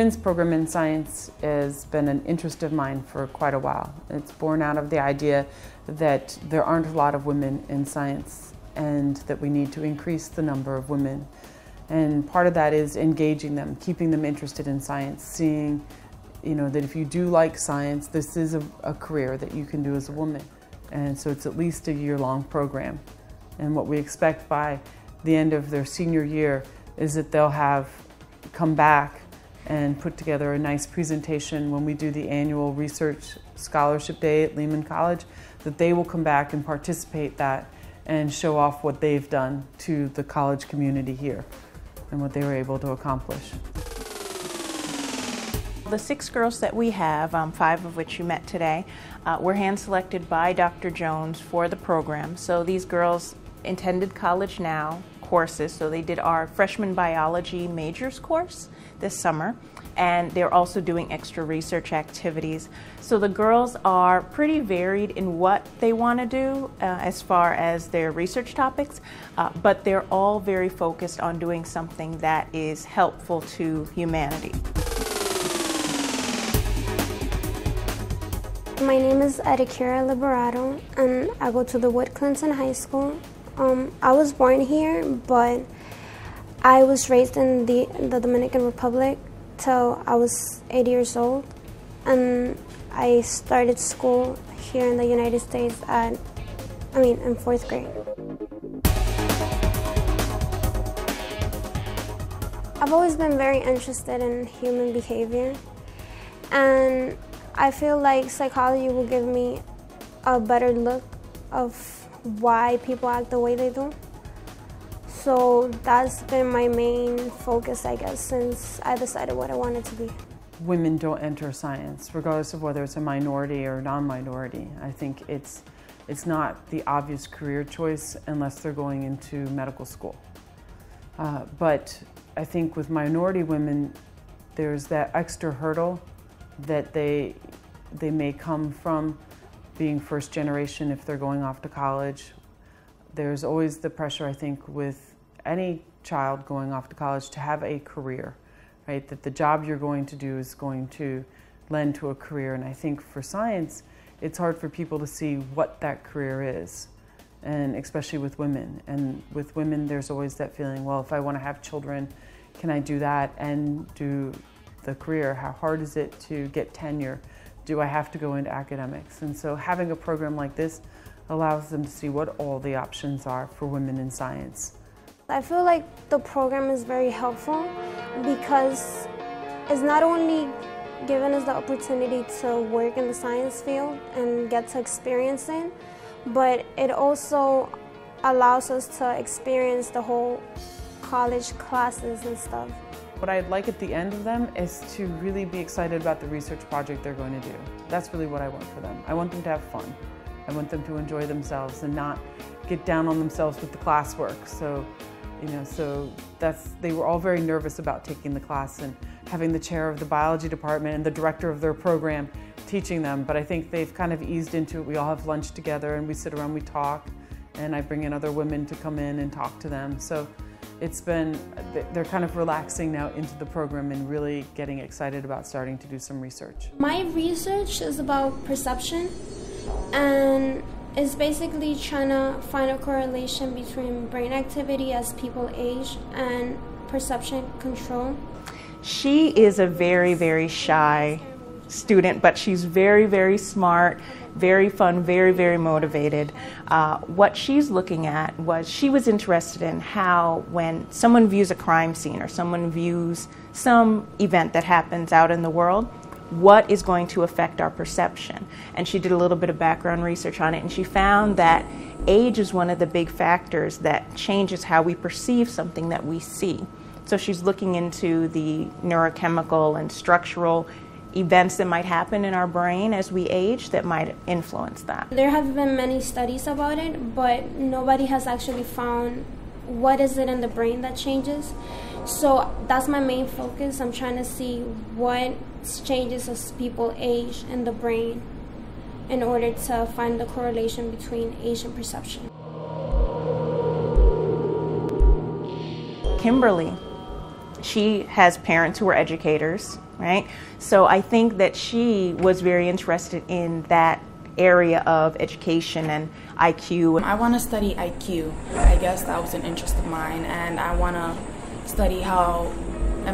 Women's program in science has been an interest of mine for quite a while. It's born out of the idea that there aren't a lot of women in science and that we need to increase the number of women. And part of that is engaging them, keeping them interested in science, seeing, you know, that if you do like science, this is a career that you can do as a woman. And so it's at least a year-long program. And what we expect by the end of their senior year is that they'll have come back and put together a nice presentation when we do the annual research scholarship day at Lehman College, that they will come back and participate that and show off what they've done to the college community here and what they were able to accomplish. The 6 girls that we have, 5 of which you met today, were hand-selected by Dr. Jones for the program. So these girls attended College Now courses. So they did our freshman biology majors course this summer, and they're also doing extra research activities. So the girls are pretty varied in what they want to do as far as their research topics, but they're all very focused on doing something that is helpful to humanity. My name is Edekira Liberato, and I go to DeWitt Clinton High School. I was born here, but I was raised in the Dominican Republic till I was 8 years old, and I started school here in the United States in 4th grade. I've always been very interested in human behavior, and I feel like psychology will give me a better look of why people act the way they do. So that's been my main focus, I guess, since I decided what I wanted to be. Women don't enter science, regardless of whether it's a minority or non-minority. I think it's not the obvious career choice unless they're going into medical school. But I think with minority women, there's that extra hurdle that they may come from being first generation if they're going off to college. There's always the pressure, I think, with any child going off to college to have a career, right? That the job you're going to do is going to lend to a career. And I think for science, it's hard for people to see what that career is, and especially with women. And with women, there's always that feeling, well, if I want to have children, can I do that and do the career? How hard is it to get tenure? Do I have to go into academics? And so having a program like this allows them to see what all the options are for women in science. I feel like the program is very helpful because it's not only given us the opportunity to work in the science field and get to experience it, but it also allows us to experience the whole college classes and stuff. What I'd like at the end of them is to really be excited about the research project they're going to do. That's really what I want for them. I want them to have fun. I want them to enjoy themselves and not get down on themselves with the classwork. So, they were all very nervous about taking the class and having the chair of the biology department and the director of their program teaching them. But I think they've kind of eased into it. We all have lunch together and we sit around, we talk, and I bring in other women to come in and talk to them. So they're kind of relaxing now into the program and really getting excited about starting to do some research. My research is about perception, and it's basically trying to find a correlation between brain activity as people age and perception control. She is a very, very shy student, but she's very, very smart, very fun, very, very motivated. What she's looking at was she was interested in how when someone views a crime scene or someone views some event that happens out in the world, what is going to affect our perception? And she did a little bit of background research on it, and she found that age is one of the big factors that changes how we perceive something that we see. So she's looking into the neurochemical and structural events that might happen in our brain as we age that might influence that. There have been many studies about it, but nobody has actually found what is it in the brain that changes. So that's my main focus. I'm trying to see what changes as people age in the brain in order to find the correlation between age and perception. Kimberly, she has parents who are educators right? So I think that she was very interested in that area of education and IQ. I want to study IQ. I guess that was an interest of mine, and I want to study how the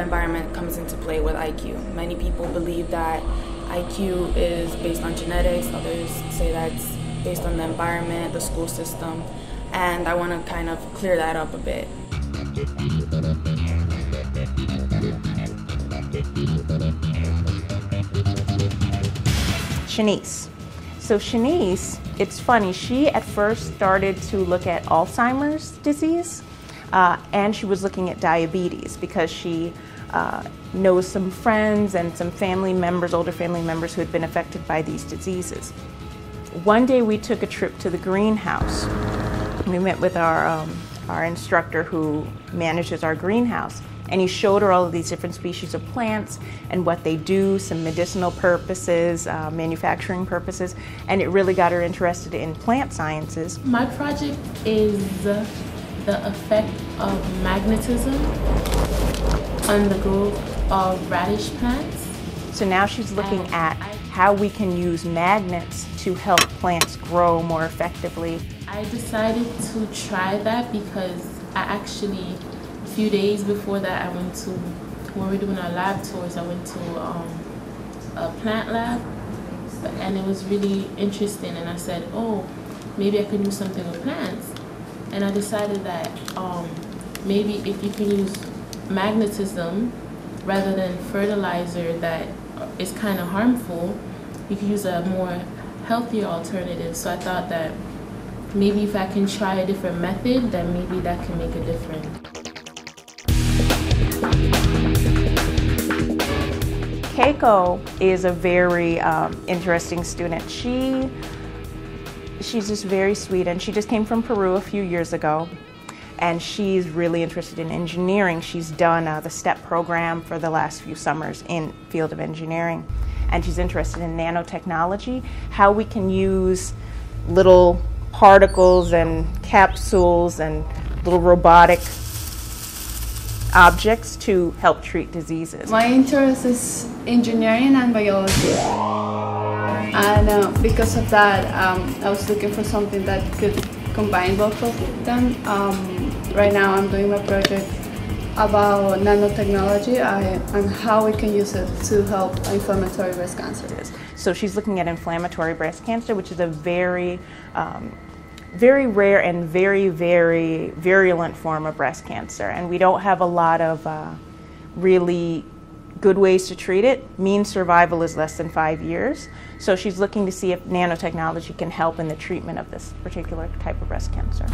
environment comes into play with IQ. Many people believe that IQ is based on genetics, others say that's based on the environment, the school system, and I want to kind of clear that up a bit. Shanice. So Shanice, it's funny, she at first started to look at Alzheimer's disease, and she was looking at diabetes because she knows some friends and some family members, older family members, who had been affected by these diseases. One day we took a trip to the greenhouse. We met with our instructor who manages our greenhouse, and he showed her all of these different species of plants and what they do, some medicinal purposes, manufacturing purposes, and it really got her interested in plant sciences. My project is the effect of magnetism on the growth of radish plants. So now she's looking at how we can use magnets to help plants grow more effectively. I decided to try that because I actually, a few days before that, I went to, when we were doing our lab tours, I went to a plant lab, and it was really interesting, and I said, oh, maybe I could do something with plants. And I decided that maybe if you can use magnetism rather than fertilizer that is kind of harmful, you can use a more healthier alternative. So I thought that maybe if I can try a different method, then maybe that can make a difference. Keiko is a very interesting student. She's just very sweet, and she just came from Peru a few years ago, and she's really interested in engineering. She's done the STEP program for the last few summers in field of engineering, and she's interested in nanotechnology, how we can use little particles and capsules and little robotic objects to help treat diseases. My interest is engineering and biology, and because of that I was looking for something that could combine both of them. Right now I'm doing my project about nanotechnology and how we can use it to help inflammatory breast cancer. So she's looking at inflammatory breast cancer, which is a very, very rare and very, very virulent form of breast cancer. And we don't have a lot of really good ways to treat it. Mean survival is less than 5 years. So she's looking to see if nanotechnology can help in the treatment of this particular type of breast cancer.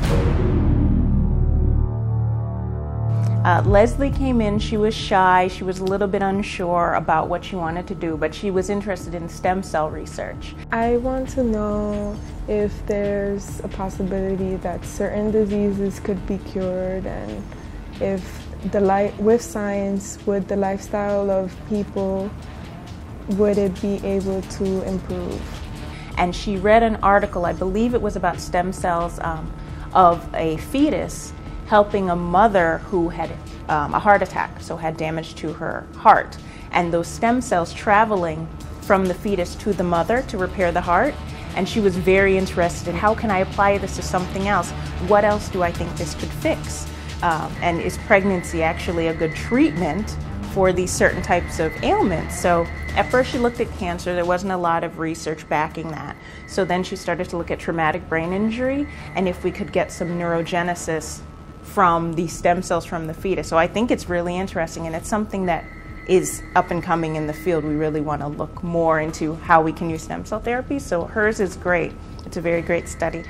Leslie came in, she was shy, she was a little bit unsure about what she wanted to do, but she was interested in stem cell research. I want to know if there's a possibility that certain diseases could be cured, and if with science, would the lifestyle of people, would it be able to improve? And she read an article, I believe it was about stem cells of a fetus, helping a mother who had a heart attack, so had damage to her heart. And those stem cells traveling from the fetus to the mother to repair the heart. And she was very interested in, how can I apply this to something else? What else do I think this could fix? And is pregnancy actually a good treatment for these certain types of ailments? So at first she looked at cancer, there wasn't a lot of research backing that. So then she started to look at traumatic brain injury, and if we could get some neurogenesis from the stem cells from the fetus. So I think it's really interesting, and it's something that is up and coming in the field. We really want to look more into how we can use stem cell therapy, so hers is great. It's a very great study.